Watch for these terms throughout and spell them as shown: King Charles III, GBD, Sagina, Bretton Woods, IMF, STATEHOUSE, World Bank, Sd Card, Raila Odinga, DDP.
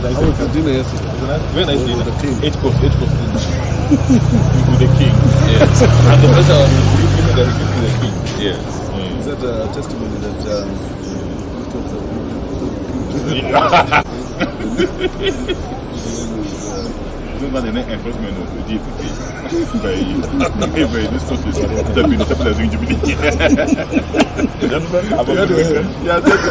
sir. How was the dinner yesterday? Very nice dinner. Eight course. With the king. Yes. And the person that is with the king. Yes. Mm. Is that a testimony that the enforcement of the DDP by this country that have been established in GBD. Yeah, that's yes.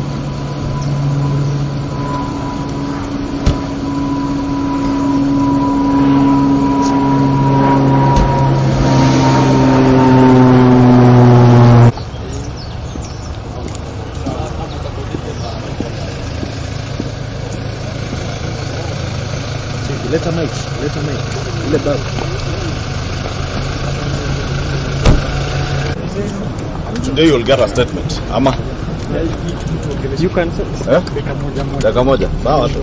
Today you'll get a statement. Ama. You can say. Dakamoja. Sawa tu.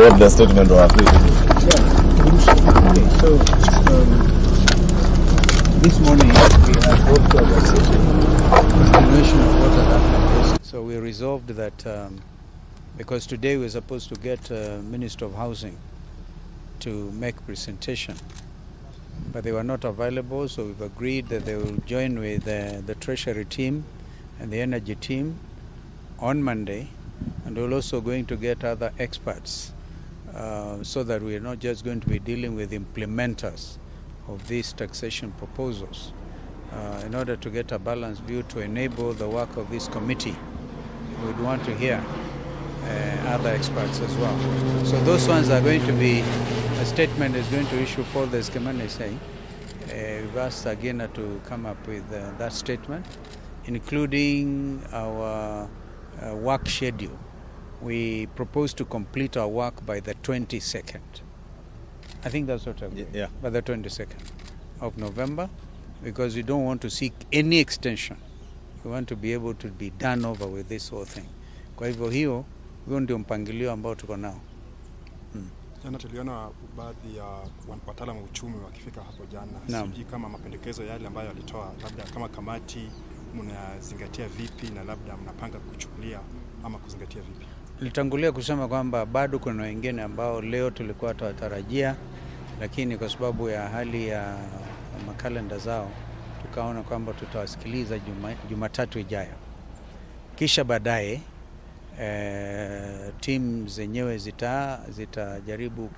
What the statement of yeah. So this morning we had both conversation continuation of what had happened. So we resolved that because today we're supposed to get Minister of Housing to make presentation, but they were not available, so we've agreed that they will join with the Treasury team and the Energy team on Monday, and we're also going to get other experts so that we're not just going to be dealing with implementers of these taxation proposals in order to get a balanced view to enable the work of this committee. We'd want to hear other experts as well. So those ones are going to be, a statement is going to issue for the Skimani saying, we've asked Sagina to come up with that statement, including our work schedule. We propose to complete our work by the 22nd. I think that's what I mean. Yeah. By the 22nd of November, because we don't want to seek any extension. We want to be able to be done over with this whole thing. Kwa hivyo hiyo, huo ndio mpangilio ambao tuko nao. Jana tuliona baadhi ya wataalamu wa uchumi wakifika hapo jana. Sijui kama mapendekezo yale ambayo alitoa, labda kama kamati mnazingatia vipi na labda mnapanga kuchukulia ama kuzingatia vipi. Nilitangulia kusema kwamba bado kuna wengine ambao leo tulikuwa tunatarajia, lakini kwa sababu ya hali ya makalenda zao tukaona kwamba tutawasikiliza Jumatatu ijayo. Kisha baadaye timu zenyewe zitajaribu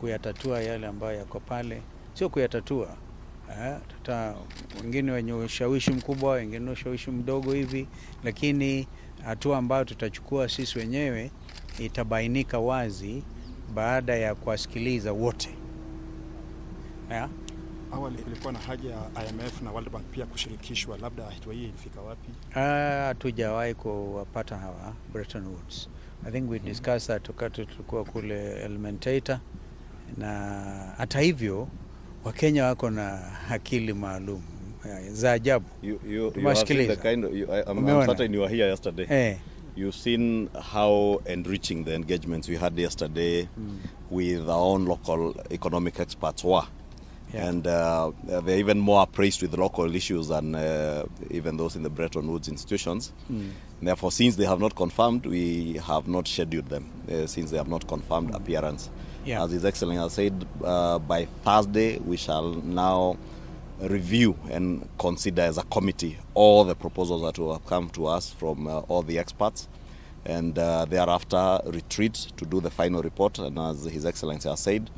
kuyatatua yale ambayo yako pale, sio kuyatatua wengine wenye ushawishi mkubwa, wengine ushawishi mdogo hivi, lakini hatua ambayo tutachukua sisi wenyewe itabainika wazi baada ya kuwasikiliza wote. Awali ilikuwa na haja ya IMF na World Bank pia kushirikishwa, labda hatua hii ilifika wapi? Hatujawahi kuwapata hawa Bretton Woods. I think we discussed that wakati tulikuwa kule Elementator, na hata hivyo Wakenya wako na akili maalum za ajabu. You have seen the kind of, I'm certain you were here yesterday. You've seen how enriching the engagements we had yesterday with our own local economic experts were. Yeah. And they're even more appraised with local issues than even those in the Bretton Woods institutions. And therefore, since they have not confirmed, we have not scheduled them, since they have not confirmed appearance. Yeah. As His Excellency has said, by Thursday, we shall now review and consider as a committee all the proposals that will have come to us from all the experts. And thereafter, retreat to do the final report. And as His Excellency has said,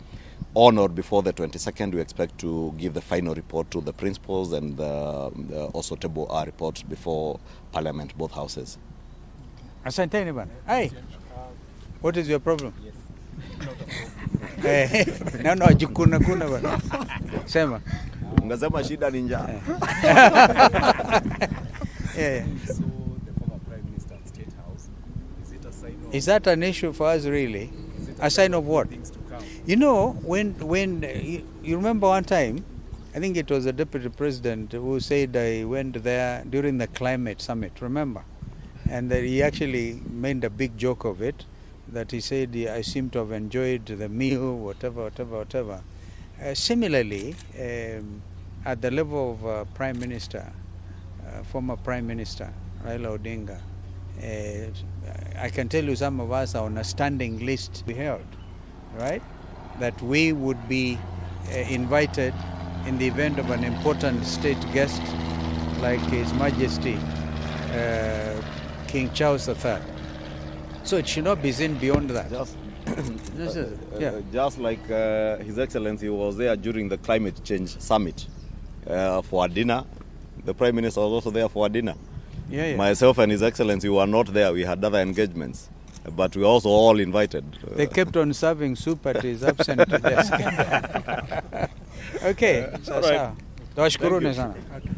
on or before the 22nd, we expect to give the final report to the principals and also table our report before Parliament, both houses. Asante bana. Hey, what is your problem? Yes. No, kuna bana. Sema. Ungazama shida ni njaa. Yeah. So the former Prime Minister and State House, is it a sign of? Is that an issue for us really? A sign of what? You know, when you remember one time, I think it was the Deputy President who said I went there during the climate summit, remember? And he actually made a big joke of it, that he said, I seem to have enjoyed the meal, whatever. Similarly, at the level of Prime Minister, former Prime Minister Raila Odinga, I can tell you some of us are on a standing list we held, right? That we would be invited in the event of an important state guest like His Majesty King Charles III. So it should not be seen beyond that. Just like His Excellency was there during the climate change summit for a dinner. The Prime Minister was also there for a dinner. Yeah. Myself and His Excellency were not there. We had other engagements. But we were also all invited. They kept on serving soup at his absent desk. Okay. All right. Thank you.